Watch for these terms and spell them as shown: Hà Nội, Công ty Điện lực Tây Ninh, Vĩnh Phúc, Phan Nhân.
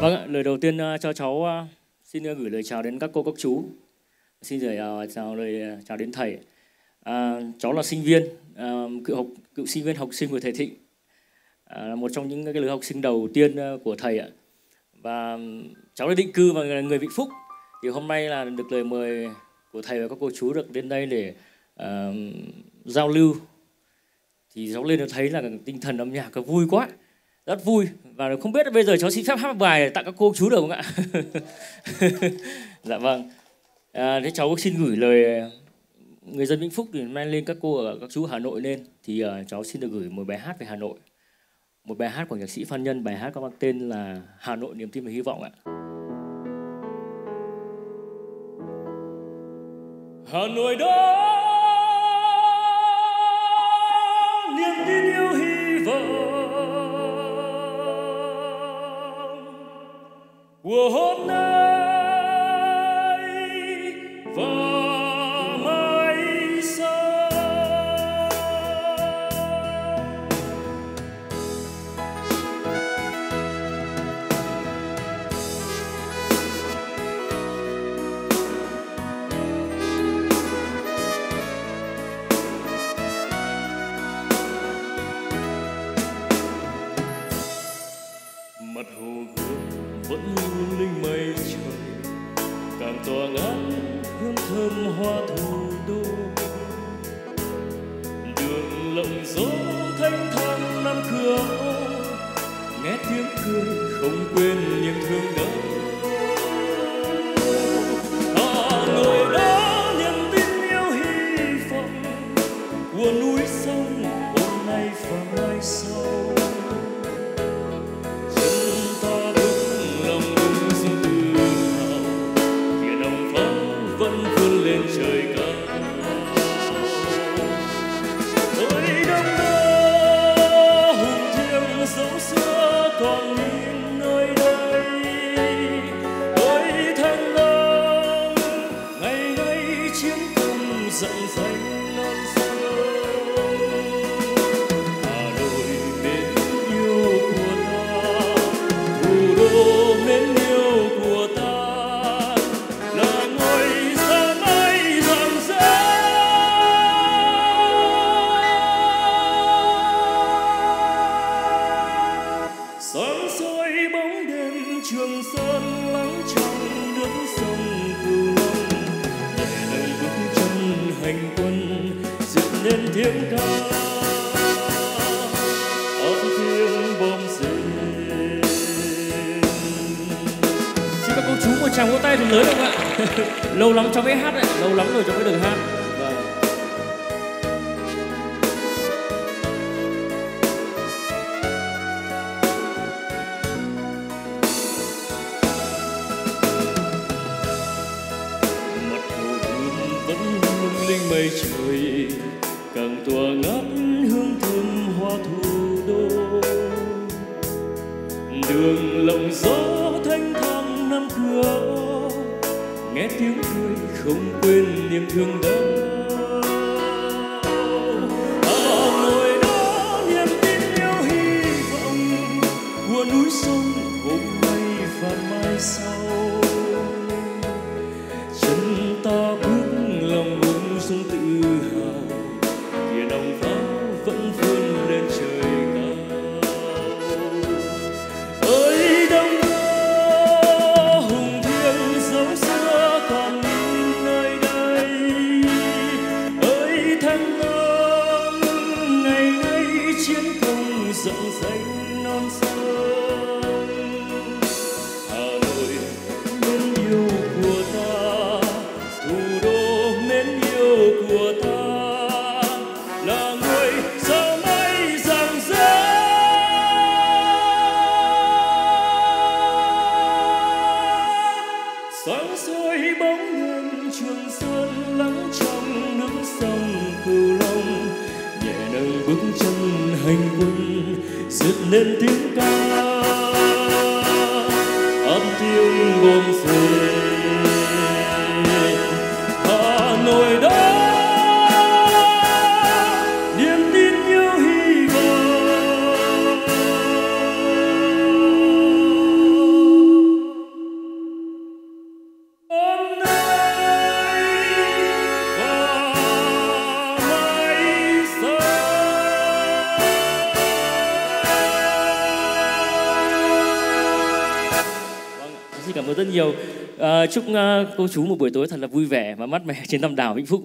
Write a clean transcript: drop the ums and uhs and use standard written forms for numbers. Vâng, lời đầu tiên cho cháu xin gửi lời chào đến các cô các chú. Xin gửi lời chào đến thầy. Cháu là sinh viên, cựu sinh viên học sinh của thầy Thịnh, một trong những cái lứa học sinh đầu tiên của thầy ạ. Và cháu đã định cư và người Vĩnh Phúc. Thì hôm nay là được lời mời của thầy và các cô chú được đến đây để giao lưu. Thì cháu lên được thấy là tinh thần âm nhạc vui quá, rất vui. Và không biết là bây giờ cháu xin phép hát bài tặng các cô chú được không ạ? Dạ vâng. Thế cháu xin gửi lời người dân Vĩnh Phúc thì mang lên các cô ở các chú Hà Nội lên. Thì cháu xin được gửi một bài hát về Hà Nội, một bài hát của nhạc sĩ Phan Nhân. Bài hát có mang tên là Hà Nội niềm tin và hy vọng ạ. Hà Nội đó, niềm tin yêu hy vọng của hôm nay và mai sau. Mặt hồ gương vẫn lung linh mây trời, càng tỏa ngát hương thơm hoa thủ đô. Đường lộng gió thanh thang năm cửa ô, nghe tiếng cười không quên những thương đau. Hà Nội đó, niềm tin yêu hy vọng của núi sông hôm nay và mai sau. Chàng vỗ tay thì lớn không ạ? Lâu lắm cháu mới hát đấy, lâu lắm rồi cháu mới được hát. Vâng. Mặt hồ gương vẫn lung linh mây trời, càng tỏa ngát hương thơm hoa thủ đô. Đường lộng gió thanh thang năm cửa, nghe tiếng cười không quên niềm thương đau. Hà Nội đó, niềm tin yêu hy vọng của núi sông hôm nay và mai sau. Chân ta bước lòng ung dung tự hào, kia đồng pháo vẫn vươn lên trời. Nên tiếng ca âm tiếng bom rơi. Hà Nội đó, niềm tin yêu hy vọng. Xin cảm ơn rất nhiều. Chúc cô chú một buổi tối thật là vui vẻ và mát mẻ trên tam đảo Vĩnh Phúc.